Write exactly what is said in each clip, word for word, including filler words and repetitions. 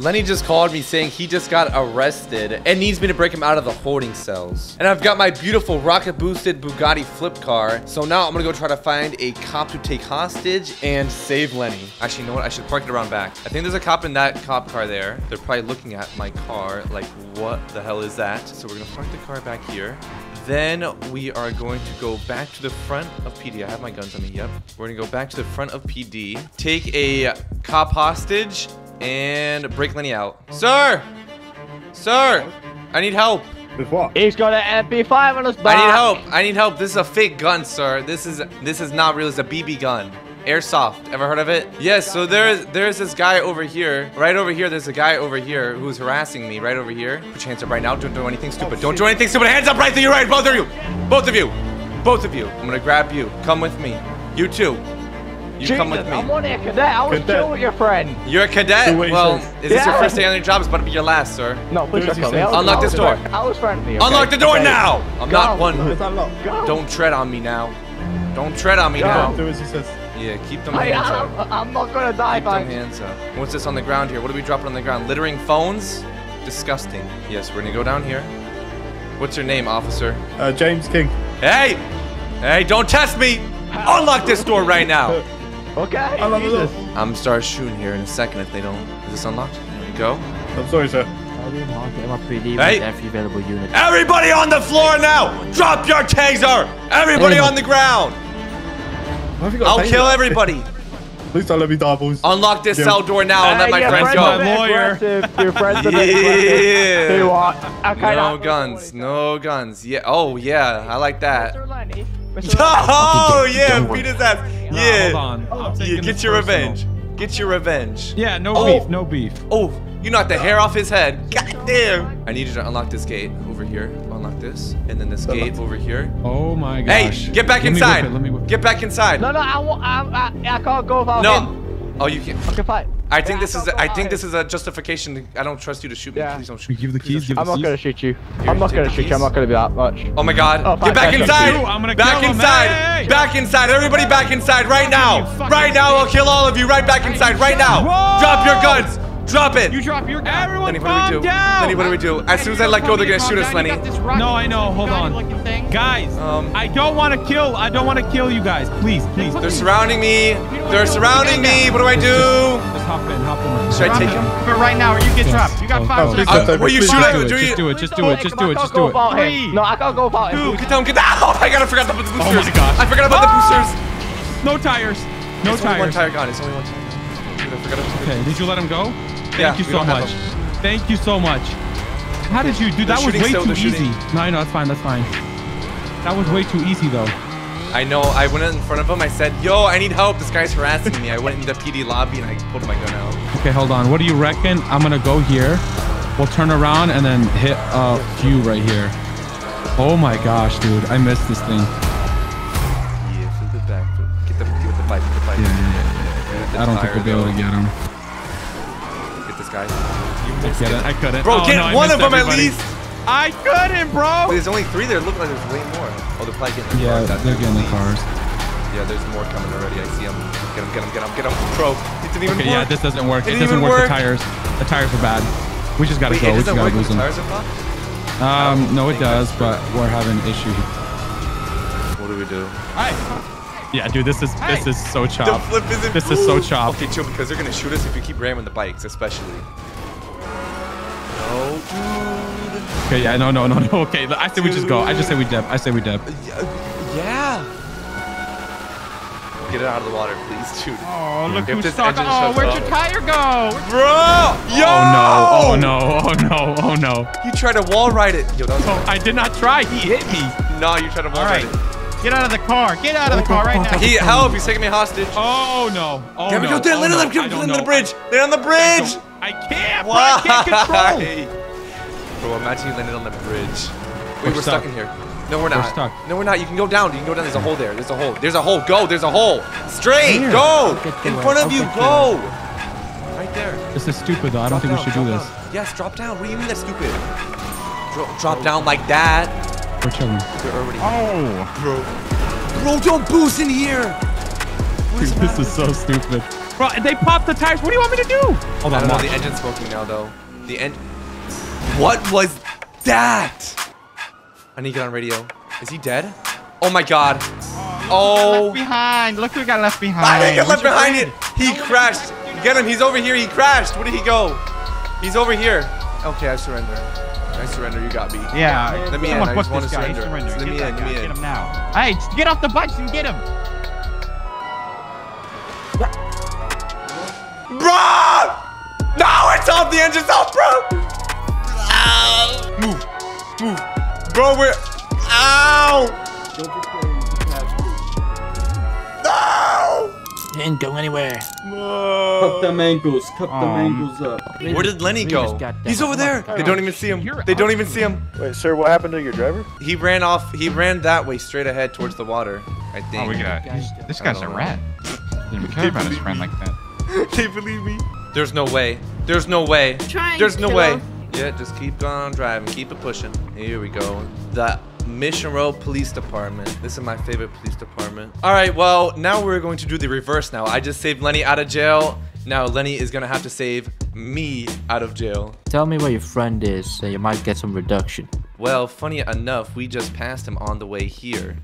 Lenny just called me saying he just got arrested and needs me to break him out of the holding cells. And I've got my beautiful rocket boosted Bugatti flip car. So now I'm gonna go try to find a cop to take hostage and save Lenny. Actually, you know what? I should park it around back. I think there's a cop in that cop car there. They're probably looking at my car like, what the hell is that? So we're gonna park the car back here. Then we are going to go back to the front of P D. I have my guns on me, yep. We're gonna go back to the front of P D, take a cop hostage, and break Lenny out. Sir! Sir! I need help. With what? He's got an M P five on his back. I need help. I need help. This is a fake gun, sir. This is this is not real. It's a B B gun. Airsoft. Ever heard of it? Yes, so there's there's this guy over here. Right over here, there's a guy over here who's harassing me right over here. Put your hands up right now. Don't do anything stupid. Oh, Don't do anything stupid. Hands up right to your right. Both of you. Both of you. Both of you. I'm gonna grab you. Come with me. You too. You Jesus, come with me. I'm on a cadet. I was cadet. Chill with your friend. You're a cadet? Well, is this yeah. your first day on your job? It's about to be your last, sir. No, please don't come. Unlock this door. I was friendly. Okay? Unlock the door okay. now. I'm Go. not one. Go. Don't tread on me now. Don't tread on me Go. now. Do as he says. Yeah, keep them I, hands I, up. I'm not going to die, man. Keep them hands up. What's this on the ground here? What are we dropping on the ground? Littering phones? Disgusting. Yes, we're going to go down here. What's your name, officer? Uh, James King. Hey! Hey, don't test me! Unlock this door right now! Okay. I love this. I'm gonna start shooting here in a second if they don't. Is this unlocked? There you go. I'm sorry, sir. Hey. Everybody on the floor now! Drop your taser! Everybody on the ground! I'll kill everybody! Please don't let me die, boys. Unlock this yeah. cell door now and hey, let my friends go. My lawyer. Your friends are yeah. You want? Okay, no guns. No guns. Yeah. Oh yeah. I like that. Oh yeah. Beat his ass. Yeah. Hold on. I'm yeah. Get your personal. revenge. Get your revenge. Yeah. No oh. beef. No beef. Oh, you knocked the hair off his head. God damn. I need you to unlock this gate over here. Unlock this, and then this gate over here. Oh my gosh. Hey, get back inside. Let me whip it. Let me Get back inside. No, no, I won't. I, I, I can't go without no. him. Oh, you can't. Okay, fine. I think yeah, this I is. A, I think him. this is a justification. I don't trust you to shoot me. Yeah. Please don't shoot me. Give the keys. Give I'm not gonna shoot you. Here, I'm not gonna shoot keys. you. I'm not gonna be that much. Oh my God. Oh, fine, get back inside. Ooh, I'm gonna back kill inside. Him, hey. Back inside. Everybody, back inside right now. Right now, I'll kill all of you. Right back inside. Right now. Whoa. Drop your guns. Drop it! You drop your gun. Everyone Lenny, what do we do? Down. Lenny, what do we do? As soon as I let go, they're gonna shoot us, Lenny. No, I know. Hold on. Thing. Guys, um, I don't want to kill. I don't want to kill you guys. Please, please. They're surrounding me. They're surrounding me. What do I do? Just hop in. Hop in. Should I take him? But right now, or you get trapped. You got five seconds. Will you shoot it? Just do it. Just do it. Just do it. Just do it. No, I can't go about it. Dude, get down. Get down. Oh my God, I forgot about the boosters. Oh my gosh. I forgot about the boosters. No tires. No tires. Only one tire gun. It's only one tire. Okay, did you let him go? Thank yeah, you so much. Thank you so much. How did you do that? Was way still, too easy. Shooting. No, no, that's fine. That's fine. That was way too easy, though. I know. I went in front of him. I said, yo, I need help. This guy's harassing me. I went into the P D lobby and I pulled my gun out. Okay, hold on. What do you reckon? I'm going to go here. We'll turn around and then hit uh, Q right here. Oh my gosh, dude. I missed this thing. Yeah, flip it back. Get the, get the bike. Get the bike. Yeah, yeah, yeah. I don't think we'll be able to get him. Get this guy. You I, get it. I couldn't. Bro, oh, get no, one of them everybody. at least. I couldn't, bro. Wait, there's only three there. Look like there's way more. Oh, they're probably getting the yeah, cars. Yeah, they're getting the cars. Yeah, there's more coming already. I see them. Get him, get him, get him, get him. Bro, it didn't even okay, work. Yeah, this doesn't work. It, it doesn't work. work. The tires. The tires are bad. We just gotta Wait, go. We just gotta lose them. Um, no, it does, but we're having an issue. What do we do? All right. Yeah, dude, this is hey, this is so chopped. The flip isn't this cool. is so chopped. Okay, chill, because they're gonna shoot us if you keep ramming the bikes, especially. No, dude. Okay, yeah, no, no, no, no. Okay, I say dude. we just go. I just say we dip. I say we dip. Yeah. Get it out of the water, please, dude. Oh, look if who's stuck. Oh, where'd up. your tire go, bro? Yo! Oh no! Oh no! Oh no! Oh no! You tried to wall ride it. Yo, that was no, I did not try. He hit me. No, you tried to wall ride right. it. Get out of the car. Get out of the car right now. He, help. He's taking me hostage. Oh, no. Oh, Can we no. go there? Let oh, them get no. on the bridge. They're on the bridge. I, I can't. Bro, I can't control. Bro, imagine you landed on the bridge. Wait, we're, we're stuck. stuck in here. No, we're not. We're stuck. No, we're not. You can go down. You can go down. There's a hole there. There's a hole. There's a hole. Go. There's a hole. Straight. Here. Go. In front of I'll you. Go. It. Right there. This is stupid, though. I don't drop think down, we should do this. Down. Yes, drop down. What do you mean that's stupid? Drop, drop down like that. We're chilling. They're already oh, bro. Bro, don't boost in here. Dude, this is so stupid. Bro, they popped the tires. What do you want me to do? Hold on, I don't know, the engine's smoking now, though. The end. What was that? I need to get on radio. Is he dead? Oh my god. Oh. Look who got left behind. Look who got left behind. I didn't get left behind it. He crashed. Get him. He's over here. He crashed. Where did he go? He's over here. Okay, I surrender. I surrender. You got me. Yeah. Let me in. I just want to surrender. Let me in. Let me in. Get him now. Hey, get off the bikes and get him. Bro! No, it's off. The engine's off, bro. Ow. Move. Move. Bro, we're... Ow! No! Didn't go anywhere. No. Cut them ankles. Cut um, them ankles up. Where did Lenny go? He's over there. They don't even see him. They don't even see him. Wait, sir, what happened to your driver? He ran off. He ran that way straight ahead towards the water, I think. Oh, we got... This guy's a rat. Didn't care about his friend like that. Can't believe me. There's no way. There's no way. There's no way. Yeah, just keep on driving. Keep it pushing. Here we go. The Mission Road Police Department. This is my favorite police department. All right, well, now we're going to do the reverse now. I just saved Lenny out of jail. Now Lenny is going to have to save me out of jail. Tell me where your friend is so you might get some reduction. Well, funny enough, we just passed him on the way here.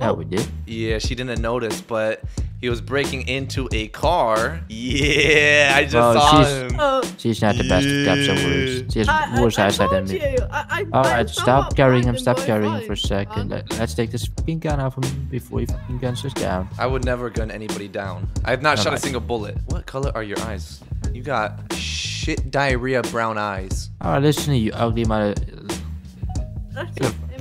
Oh, we did? Yeah, she didn't notice, but... He was breaking into a car. Yeah, I just oh, saw she's, him. Oh. She's not the best. Yeah. That's the worst. She has I, worse I, eyesight I than me. Alright, stop carrying him. Stop carrying him for a second. Huh? Let's take this fucking gun off him before he fucking guns us down. I would never gun anybody down. I have not All shot right. a single bullet. What color are your eyes? You got shit diarrhea brown eyes. Alright, listen to you ugly mother...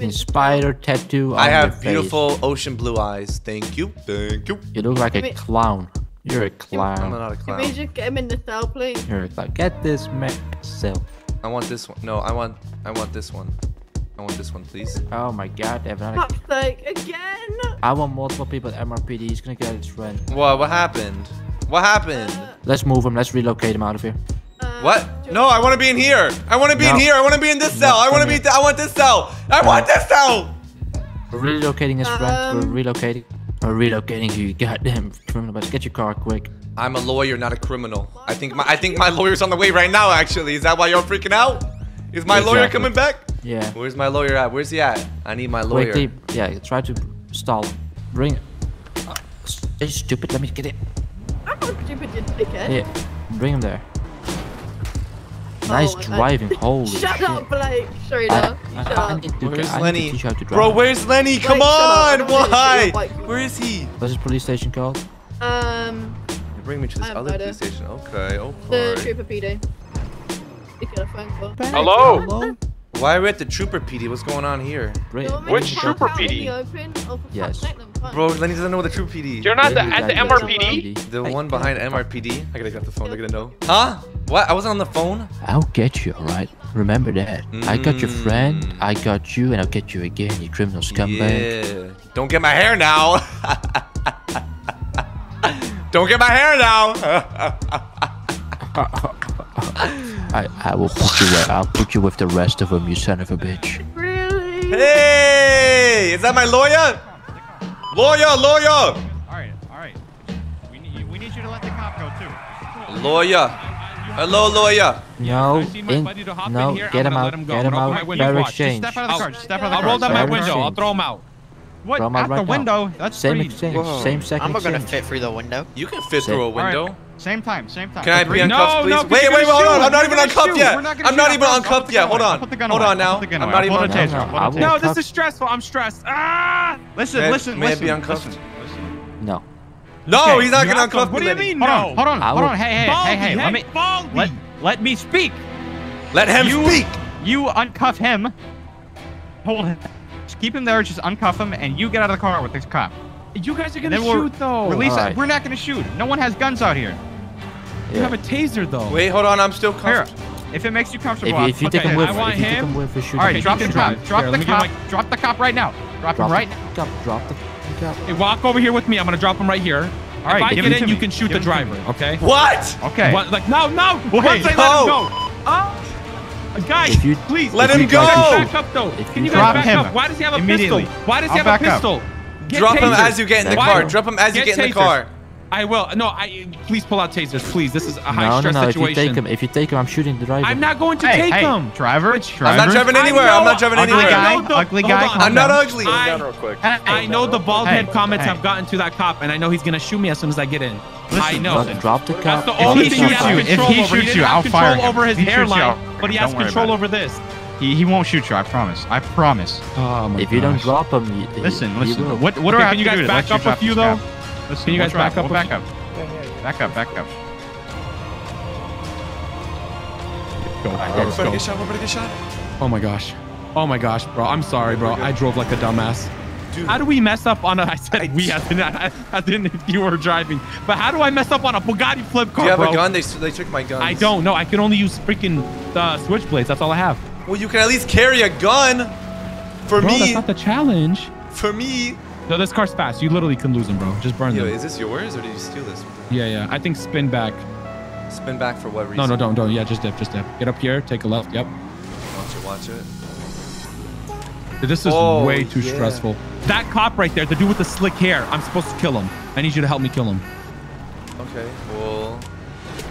Spider tattoo. I have beautiful ocean blue eyes. Thank you. Thank you. You look like a clown. You're a clown. I'm not a clown. You're a clown. Get this myself. I want this one. No, I want. I want this one. I want this one, please. Oh my god, Evan. Like again. I want multiple people at M R P D. He's gonna get his friend. What? What happened? What happened? Uh, let's move him. Let's relocate him out of here. What? No, I want to be in here. I want to be no. in here. I want to be in this cell. I want to be. I want this cell. I uh, want this cell. We're relocating his friend. Um, we're relocating. We're relocating you, goddamn criminal. Let's get your car quick. I'm a lawyer, not a criminal. I think my I think my lawyer's on the way right now. Actually, is that why you're freaking out? Is my exactly. lawyer coming back? Yeah. Where's my lawyer at? Where's he at? I need my lawyer. Wait, yeah. Try to stall. Bring it. Oh, are you stupid? Let me get it. I'm not stupid, you dickhead. Yeah. Bring him there. Nice oh, driving, I, holy Shut shit. up, Blake! Sorry, no. Where's Lenny? Bro, where's Lenny? Come Blake, on! Up, Why? Like, Where is he? What's his police station called? Um... You bring me to this other police station. Okay, okay. The Trooper P D. You got a phone call. Hello? Hello? Why are we at the Trooper P D? What's going on here? Which, Which Trooper P D? Open, yes. Bro, Lenny doesn't know the Trooper P D. You're not the, at the M R P D? The one behind M R P D. I gotta get off the phone. They're gonna know. Huh? What? I was on the phone? I'll get you, alright? Remember that. Mm. I got your friend, I got you, and I'll get you again, you criminal scumbag. Yeah. Don't get my hair now! Don't get my hair now! I, I will put you with, I'll put you with the rest of them, you son of a bitch. Really? Hey! Is that my lawyer? Lawyer, lawyer! Alright, alright. We need, we need you to let the cop go, too. Lawyer. Hello, lawyer. No, in, no, here, get him out, him get him out, fair exchange. Step out of the car, just step out of the I'll car. I'll roll down fair my window, exchange. I'll throw him out. What, throw him out out right the window? Now. That's same exchange, Whoa. same second I'm not gonna exchange. fit through the window. You can fit same. through a window. Right. Same time, same time. Can I be uncuffed, no, please? No, wait, wait, wait, hold on, I'm not even uncuffed yet. I'm not even uncuffed yet, hold on. Hold on now, I'm not even uncuffed. No, this is stressful, I'm stressed. Ah! Listen, listen, listen. May I be uncuffed? No. No, okay, he's not gonna uncuff me. What do you mean? No. Hold on, hold on, hold on. Hey, hey, Baldy, hey, hey, hey. Let me Baldy. let let me speak. Let him you, speak. You uncuff him. Hold him. Just keep him there. Just uncuff him, and you get out of the car with this cop. You guys are gonna we'll shoot though. Release. Right. We're not gonna shoot. No one has guns out here. Yeah. You have a taser though. Wait, hold on. I'm still cuffed. Here. If it makes you comfortable, if, if you okay, take him with, I want if you him. Take him with, we shoot. All right, drop the cop. Drop the cop. Drop the cop right now. Drop him right now. Drop the. Hey, walk over here with me. I'm gonna drop him right here. All right, if I get in, you can shoot the driver. Okay. What? Okay. What? Like no, no. Wait, Once I let oh. him go. Oh, guys, you, please let him go. Back up though. Can you guys back up? Why does he have a pistol? Why does he have a pistol? Drop him as you get in the car. Drop him as you get in the car. I will. No, I. Please pull out tasers, please. This is a high no, stress no, no. situation. If you take him, if you take him, I'm shooting the driver. I'm not going to hey, take hey, him. Driver, driver. I'm not driving anywhere. I'm not driving anywhere. Ugly guy. I'm not ugly. I know the bald head comments I've gotten to that cop, and I know he's gonna shoot me as soon as I get in. Listen, I know. Drop the cop. That's the only thing he has control over. If he shoots you, I'll fire him. He didn't have control over his hairline, but he has control over this. He, he won't shoot you. I promise. I promise. Oh my if you gosh. don't drop him, you, listen. Listen. You what? What okay, do I have to do? Can you guys back up a few though? Listen, can you guys back up? Back up. Back up. Back up. Go. Let's go. Everybody get shot. Everybody get shot. Oh my gosh. Oh my gosh, bro. I'm sorry, bro. I drove like a dumbass. Dude. How do we mess up on a? I said I, we. I didn't. I, I didn't. If you were driving, but how do I mess up on a Bugatti flip car, bro? Do you have bro? a gun? They they took my gun. I don't know. I can only use freaking uh, switchblades. That's all I have. Well, you can at least carry a gun. For bro, me, that's not the challenge. For me. No, this car's fast. You literally can lose them, bro. Just burn Yo, them. Is this yours or did you steal this? Yeah, yeah. I think spin back. Spin back for what reason? No, no, don't, don't. Yeah, just dip, just dip. Get up here. Take a left. Yep. Watch it. Watch it. Dude, this is oh, way too yeah. stressful. That cop right there, the dude with the slick hair, I'm supposed to kill him. I need you to help me kill him. Okay, well...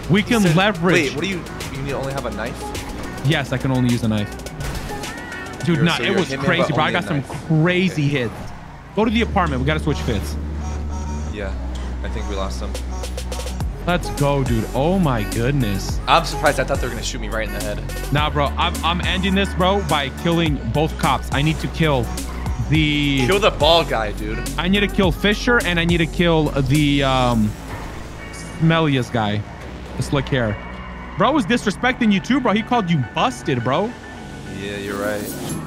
We can said, leverage... Wait, what do you... You need to only have a knife? Yes, I can only use a knife. Dude, you're, nah, so it was crazy, bro. I got some crazy okay. hits. Go to the apartment. We got to switch fits. Yeah, I think we lost some. Let's go, dude. Oh, my goodness. I'm surprised. I thought they were going to shoot me right in the head. Nah, bro. I'm, I'm ending this, bro, by killing both cops. I need to kill the... Kill the ball guy, dude. I need to kill Fisher, and I need to kill the um, smelliest guy. The slick hair. Bro was disrespecting you, too, bro. He called you busted, bro. Yeah, you're right.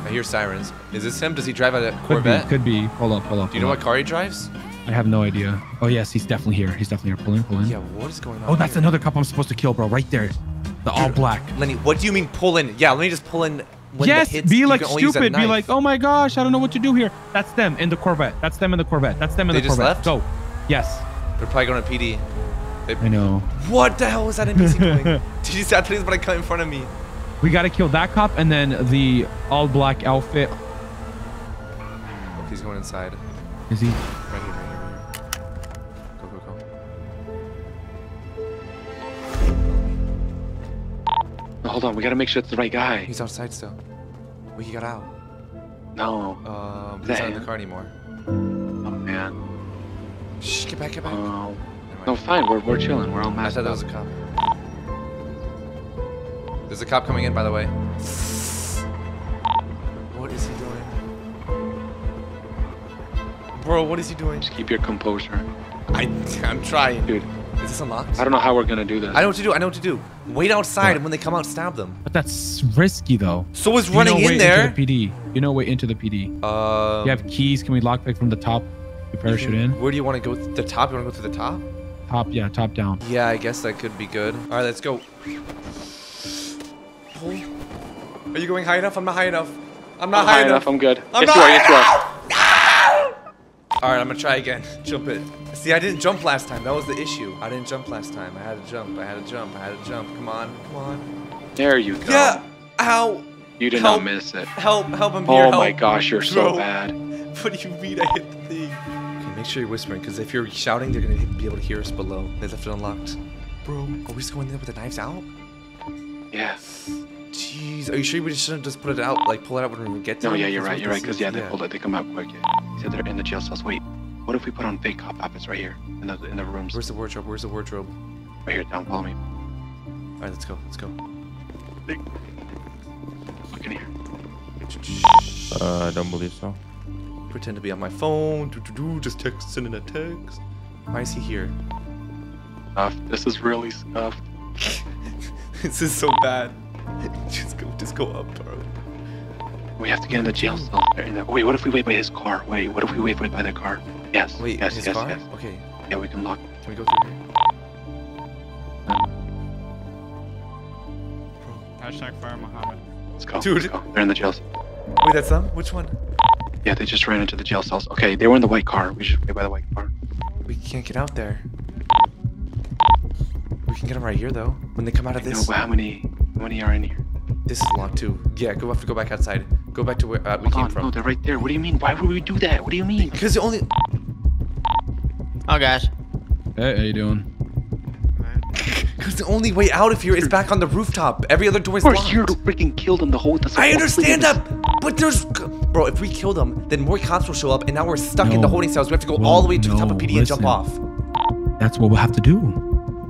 I hear sirens. Is this him? Does he drive a Corvette? Could be. Could be. Hold up, hold up. Do you know what car he drives? I have no idea. Oh, yes, he's definitely here. He's definitely here. Pull in, pull in. Yeah, what is going on? Oh, that's here? Another cop I'm supposed to kill, bro. Right there. The all black. Lenny, what do you mean pull in? Yeah, let me just pull in. When yes, hits, be like stupid. Be like, oh my gosh, I don't know what to do here. That's them in the Corvette. That's them in the Corvette. That's them in they the Corvette. They just left? Go. Yes. They're probably going to P D. They... I know. What the hell was that N P C doing? Did you say, please, but I cut in front of me? We got to kill that cop and then the all black outfit. Oh, he's going inside. Is he? Right here. Hold on, we gotta make sure it's the right guy. He's outside still. Well, he got out. No. Um, he's not in the car anymore. Oh, man. Shh, get back, get back. Uh, no, fine, we're, we're chilling. We're all masked up. I thought that was a cop. There's a cop coming in, by the way. What is he doing? Bro, what is he doing? Just keep your composure. I, I'm trying. Dude. Is this unlocked? I don't know how we're gonna do this. I know what to do. I know what to do. Wait outside, what? And when they come out, stab them. But that's risky, though. So is running in there. Into the P D. You know, way into the P D. Uh. You have keys. Can we lockpick from the top? You parachute you can, in. Where do you want to go? The top. You want to go through the top? Top. Yeah. Top down. Yeah. I guess that could be good. All right. Let's go. Are you going high enough? I'm not high enough. I'm not I'm high, high enough. enough. I'm good. I'm yes, not you are. High yes, you are. All right, I'm gonna try again. Jump it. See, I didn't jump last time. That was the issue. I didn't jump last time. I had to jump. I had to jump. I had to jump. Come on. Come on. There you go. Yeah. Ow. You did help. Not miss it. Help. Help him here. Oh help. My gosh, you're so Bro. Bad. What do you mean I hit the thing? Okay, make sure you're whispering, because if you're shouting, they're gonna be able to hear us below. They left it unlocked. Bro, are we just going there with the knives out? Yeah. Jeez, are you sure we shouldn't just put it out, like pull it out when we get there? No, yeah, you're right, you're right, because yeah, they yeah. pulled it, they come out quick. Yeah. So they're in the jail cells. Wait, what if we put on fake cop outfits right here in the in the rooms? Where's the wardrobe? Where's the wardrobe? Right here, down, follow me. All right, let's go, let's go. Look in here. Uh, I don't believe so. Pretend to be on my phone. Do do do. Just text, sending a text. Why is he here? Uh, this is really stuffed. This is so bad. Just go, just go up, bro. We have to get in the jail cell. Wait, what if we wait by his car? Wait, what if we wait by the car? Yes. Wait, yes, his yes, car? Yes. Okay. Yeah, we can lock. Can we go through here? Bro. Hashtag fire Muhammad. Let's go. Dude. Let's go. They're in the jail cell. Wait, that's them? Which one? Yeah, they just ran into the jail cells. Okay, they were in the white car. We should wait by the white car. We can't get out there. We can get them right here, though. When they come out of I this. Know, how many... How many are in here? This is locked too. Yeah, go have to go back outside. Go back to where uh, we oh, came from. No, they're right there. What do you mean? Why would we do that? What do you mean? Because the only. Oh gosh. Hey, how you doing? Because the only way out of here is back on the rooftop. Every other door is locked. Of course, you freaking killed them the whole time. I understand that, but there's... Bro, if we kill them, then more cops will show up, and now we're stuck no. in the holding cells. We have to go well, all the way to no, the top of P D listen. and jump off. That's what we'll have to do.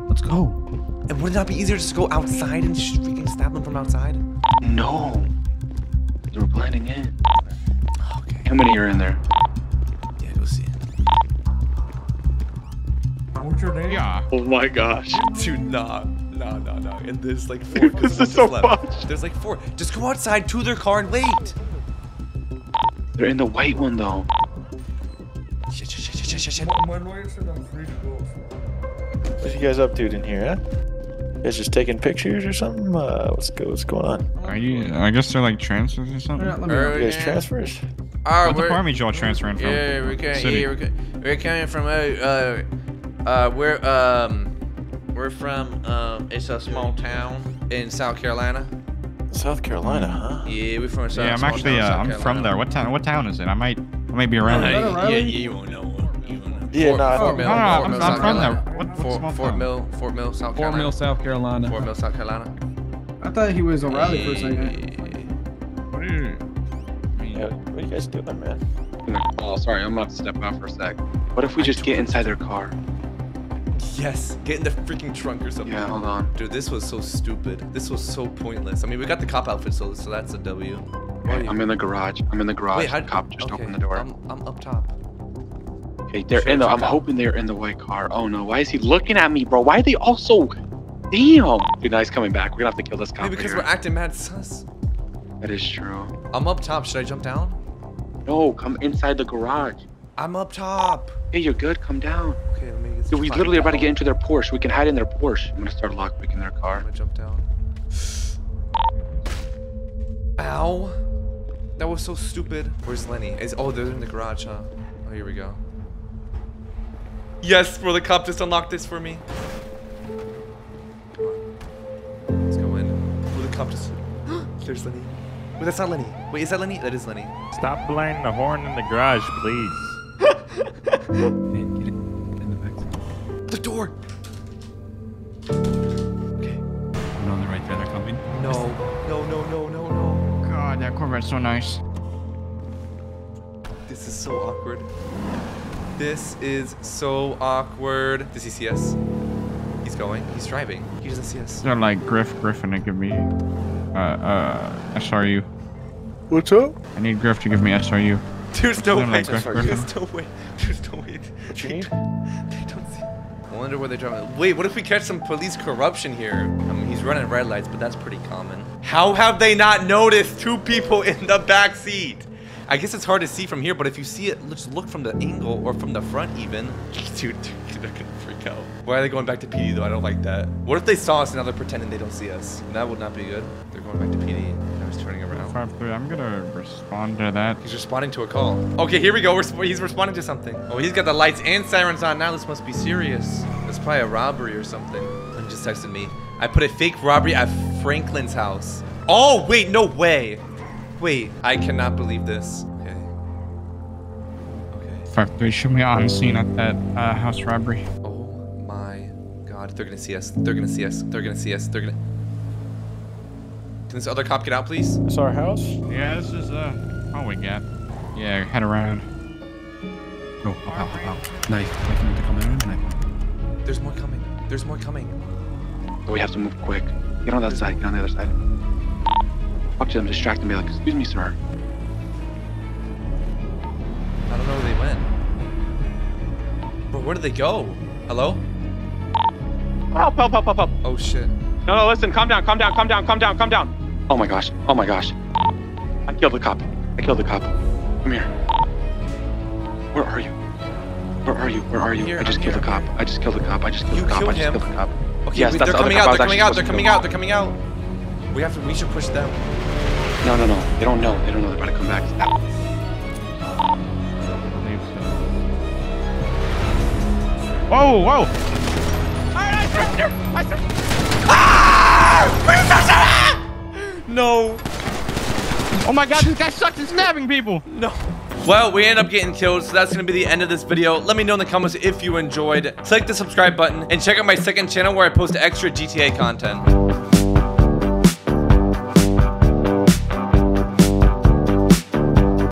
Let's go. And wouldn't that be easier just to go outside and just freaking stab them from outside? No. They were blending in. Okay. How many are in there? Yeah, go see. What's your name? Yeah. Oh my gosh. Dude, nah. Nah, nah, nah. And there's like four. Dude, this is so much. There's like four. Just go outside to their car and wait. They're in the white one though. Shit, shit, shit, shit, shit, shit. My lawyer said I'm free to go. What you guys up to in here, huh? You guys just taking pictures or something? Uh, what's, go, what's going on? Are you, I guess they're like transfers or something? Right, you guys yeah. transfers? Right, what department y'all transferring from? Yeah, we're coming, yeah, we're, we're coming from, uh, uh, we're, um, we're from, um, it's a small town in South Carolina. South Carolina, huh? Yeah, we're from South Carolina. Yeah, I'm actually, uh, I'm from there. What town, what town is it? I might, I might be around uh, there. Yeah, yeah, you won't know. Yeah, Fort, no, I don't. Mill, no, no, I'm, Mill, I'm from there. What, Fort, Fort, Fort Mill, Fort Mill, South Carolina. Fort Mill, South Carolina. Fort Mill, South Carolina. I thought he was O'Reilly hey. for a second. What are you? Yeah, what are you guys doing, man? Oh, sorry, I'm about to step out for a sec. What if we I just get inside their car? Yes, get in the freaking trunk or something. Yeah, hold on, dude. This was so stupid. This was so pointless. I mean, we got the cop outfit, so so that's a W. Okay, I'm in the garage. I'm in the garage. Wait, how, the cop just okay, opened the door. I'm, I'm up top. Okay, they're sure, in the. I'm out. hoping they're in the white car. Oh no, why is he looking at me, bro? Why are they all so? Damn. Dude, now he's coming back. We're gonna have to kill this cop. Maybe because here. we're acting mad sus. That is true. I'm up top. Should I jump down? No, come inside the garage. I'm up top. Hey, you're good. Come down. Okay, let me get. Dude, we literally about to get into their Porsche. We can hide in their Porsche. I'm gonna start lockpicking their car. I'm gonna jump down. Ow. That was so stupid. Where's Lenny? Is oh, they're in the garage, huh? Oh, here we go. Yes, bro, the cop just unlocked this for me. Let's go in. Oh, the cop just... There's Lenny. Wait, that's not Lenny. Wait, is that Lenny? That is Lenny. Stop playing the horn in the garage, please. Get in, get in, in the back. The door! Okay. We're on the right there, they're coming. No, no, no, no, no, no. God, that Corvette's so nice. This is so awkward. This is so awkward. Does he see us? He's going. He's driving. He doesn't see us. They're like Griff, Griffin, and give me uh, uh, S R U. What's up? I need Griff to give me S R U. There's no way. Like Griff, There's no way. There's no way. What you need? They don't see. I wonder where they're driving. Wait, what if we catch some police corruption here? I mean, he's running red lights, but that's pretty common. How have they not noticed two people in the back seat? I guess it's hard to see from here, but if you see it, just look from the angle or from the front even. Dude, dude, they're gonna freak out. Why are they going back to P D though? I don't like that. What if they saw us and now they're pretending they don't see us? That would not be good. They're going back to P D. I was turning around. five three, I'm gonna respond to that. He's responding to a call. Okay, here we go. We're, he's responding to something. Oh, he's got the lights and sirens on now. This must be serious. It's probably a robbery or something. He just texted me. I put a fake robbery at Franklin's house. Oh, wait, no way. Wait, I cannot believe this. Okay. Okay. Fuck, they shoot me on scene at that uh, house robbery. Oh my god, they're gonna see us. They're gonna see us. They're gonna see us. They're gonna. Can this other cop get out, please? It's our house? Yeah, this is uh, all we got. Yeah, head around. Go, oh, out, out, out. Knife, knife, need to come in. Knife. There's more coming. There's more coming. We have to move quick. Get on that side. Get on the other side. Talk to them, distract them, be like, excuse me, sir. I don't know where they went. Bro, where did they go? Hello? Help, help, help, help, help. Oh, shit. No, no, listen, calm down, calm down, calm down, calm down, calm down. Oh my gosh, oh my gosh. I killed the cop. I killed the cop. Come here. Where are you? Where are you? Where are you? Here, I just I'm killed here. the cop. I just killed the cop. I just killed you the cop. I just him. killed the cop. Okay, yes, wait, that's they're, the coming cop. Out, they're coming out, they're coming out, they're coming out, they're coming out. We have to. We should push them. No, no, no. They don't know. They don't know. They're about to come back. Stop. Oh, whoa! I surrender. I surrender. Ah! No! Oh my God! This guy sucks at stabbing people. No. Well, we end up getting killed, so that's going to be the end of this video. Let me know in the comments if you enjoyed. Click the subscribe button and check out my second channel where I post extra G T A content.